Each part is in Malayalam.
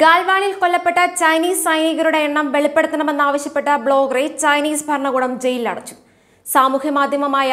ഗാൽവാനിൽ കൊല്ലപ്പെട്ട ചൈനീസ് സൈനികരുടെ എണ്ണം വെളിപ്പെടുത്തണമെന്നാവശ്യപ്പെട്ട ബ്ലോഗറെ ചൈനീസ് ഭരണകൂടം ജയിലിലടച്ചു. സാമൂഹ്യമാധ്യമമായ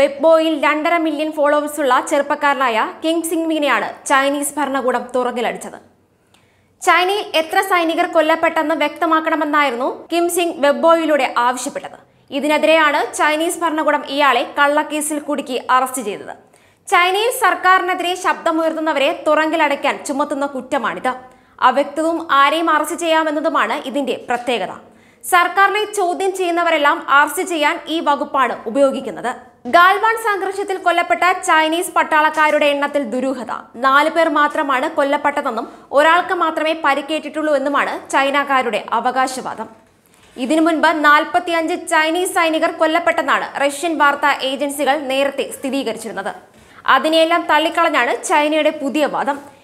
വെബ്ബോയിൽ 2.5 മില്യൺ ഫോളോവേഴ്സുള്ള ചെറുപ്പക്കാരനായ കിങ് സിംഗ്മിനെയാണ് ചൈനീസ് ഭരണകൂടം തുറങ്കിലടിച്ചത്. ചൈനയിൽ എത്ര സൈനികർ കൊല്ലപ്പെട്ടെന്ന് വ്യക്തമാക്കണമെന്നായിരുന്നു കിം സിംഗ് വെബ്ബോയിലൂടെ ആവശ്യപ്പെട്ടത്. ഇതിനെതിരെയാണ് ചൈനീസ് ഭരണകൂടം ഇയാളെ കള്ളക്കേസിൽ കുടുക്കി അറസ്റ്റ് ചെയ്തത്. ചൈനയിൽ സർക്കാരിനെതിരെ ശബ്ദമുയർത്തുന്നവരെ തുറങ്കിലടയ്ക്കാൻ ചുമത്തുന്ന കുറ്റമാണിത്. അവ്യക്തവും ആരെയും അറസ്റ്റ് ചെയ്യാമെന്നതുമാണ് ഇതിന്റെ പ്രത്യേകത. സർക്കാരിനെ ചോദ്യം ചെയ്യുന്നവരെല്ലാം അറസ്റ്റ് ചെയ്യാൻ ഈ വകുപ്പാണ് ഉപയോഗിക്കുന്നത്. ഗാൽവാൻ സംഘർഷത്തിൽ കൊല്ലപ്പെട്ട ചൈനീസ് പട്ടാളക്കാരുടെ എണ്ണത്തിൽ ദുരൂഹത. 4 പേർ മാത്രമാണ് കൊല്ലപ്പെട്ടതെന്നും ഒരാൾക്ക് മാത്രമേ പരിക്കേറ്റിട്ടുള്ളൂ എന്നുമാണ് ചൈനക്കാരുടെ അവകാശവാദം. ഇതിനു മുൻപ് 45 ചൈനീസ് സൈനികർ കൊല്ലപ്പെട്ടെന്നാണ് റഷ്യൻ വാർത്താ ഏജൻസികൾ നേരത്തെ സ്ഥിരീകരിച്ചിരുന്നത്. അതിനെയെല്ലാം തള്ളിക്കളഞ്ഞാണ് ചൈനയുടെ പുതിയ വാദം.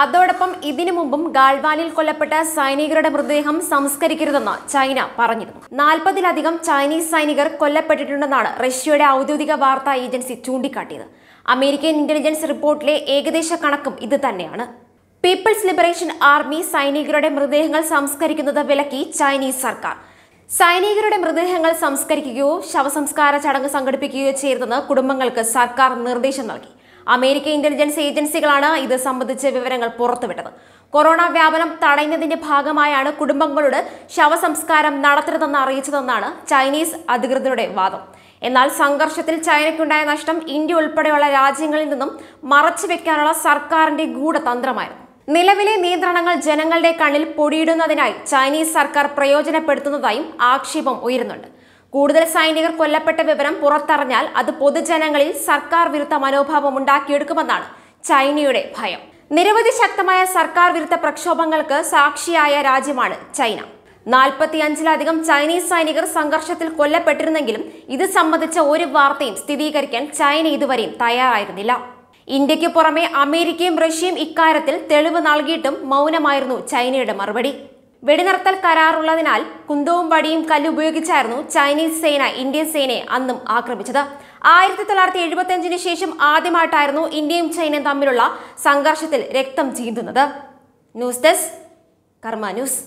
അതോടൊപ്പം ഇതിനു മുമ്പും ഗാൽവാനിൽ കൊല്ലപ്പെട്ട സൈനികരുടെ മൃതദേഹം സംസ്കരിക്കരുതെന്ന് ചൈന പറഞ്ഞിരുന്നു. 40ലധികം ചൈനീസ് സൈനികർ കൊല്ലപ്പെട്ടിട്ടുണ്ടെന്നാണ് റഷ്യയുടെ ഔദ്യോഗിക വാർത്താ ഏജൻസി ചൂണ്ടിക്കാട്ടിയത്. അമേരിക്കൻ ഇന്റലിജൻസ് റിപ്പോർട്ടിലെ ഏകദേശ കണക്കും ഇത് തന്നെയാണ്. പീപ്പിൾസ് ലിബറേഷൻ ആർമി സൈനികരുടെ മൃതദേഹങ്ങൾ സംസ്കരിക്കുന്നത് വിലക്കി ചൈനീസ് സർക്കാർ. സൈനികരുടെ മൃതദേഹങ്ങൾ സംസ്കരിക്കുകയോ ശവസംസ്കാര ചടങ്ങ് സംഘടിപ്പിക്കുകയോ ചെയ്യരുതെന്ന് കുടുംബങ്ങൾക്ക് സർക്കാർ നിർദ്ദേശം നൽകി. അമേരിക്കൻ ഇന്റലിജൻസ് ഏജൻസികളാണ് ഇത് സംബന്ധിച്ച വിവരങ്ങൾ പുറത്തുവിട്ടത്. കൊറോണ വ്യാപനം തടയുന്നതിന്റെ ഭാഗമായാണ് കുടുംബങ്ങളോട് ശവസംസ്കാരം നടത്തരുതെന്ന് അറിയിച്ചതെന്നാണ് ചൈനീസ് അധികൃതരുടെ വാദം. എന്നാൽ സംഘർഷത്തിൽ ചൈനയ്ക്കുണ്ടായ നഷ്ടം ഇന്ത്യ ഉൾപ്പെടെയുള്ള രാജ്യങ്ങളിൽ നിന്നും മറച്ചുവെക്കാനുള്ള സർക്കാരിന്റെ ഗൂഢതന്ത്രമായിരുന്നു. നിലവിലെ നിയന്ത്രണങ്ങൾ ജനങ്ങളുടെ കണ്ണിൽ പൊടിയിടുന്നതിനായി ചൈനീസ് സർക്കാർ പ്രയോജനപ്പെടുത്തുന്നതായും ആക്ഷേപം ഉയരുന്നുണ്ട്. കൂടുതൽ സൈനികർ കൊല്ലപ്പെട്ട വിവരം പുറത്തറിഞ്ഞാൽ അത് പൊതുജനങ്ങളിൽ സർക്കാർ വിരുദ്ധ മനോഭാവം ഉണ്ടാക്കിയെടുക്കുമെന്നാണ് ചൈനയുടെ ഭയം. നിരവധി ശക്തമായ സർക്കാർ വിരുദ്ധ പ്രക്ഷോഭങ്ങൾക്ക് സാക്ഷിയായ രാജ്യമാണ് ചൈന. 45ലധികം ചൈനീസ് സൈനികർ സംഘർഷത്തിൽ കൊല്ലപ്പെട്ടിരുന്നെങ്കിലും ഇത് സംബന്ധിച്ച ഒരു വാർത്തയും സ്ഥിരീകരിക്കാൻ ചൈന ഇതുവരെയും തയ്യാറായിരുന്നില്ല. ഇന്ത്യക്ക് പുറമെ അമേരിക്കയും റഷ്യയും ഇക്കാര്യത്തിൽ തെളിവ് നൽകിയിട്ടും മൗനമായിരുന്നു ചൈനയുടെ മറുപടി. വെടിനിർത്തൽ കരാറുള്ളതിനാൽ കുന്തവും വടിയും കല്ലുപയോഗിച്ചായിരുന്നു ചൈനീസ് സേന ഇന്ത്യൻ സേനയെ അന്നും ആക്രമിച്ചത്. 1975 ശേഷം ആദ്യമായിട്ടായിരുന്നു ഇന്ത്യയും ചൈനയും തമ്മിലുള്ള സംഘർഷത്തിൽ രക്തം ചീന്തുന്നത്. News desk, Karma news.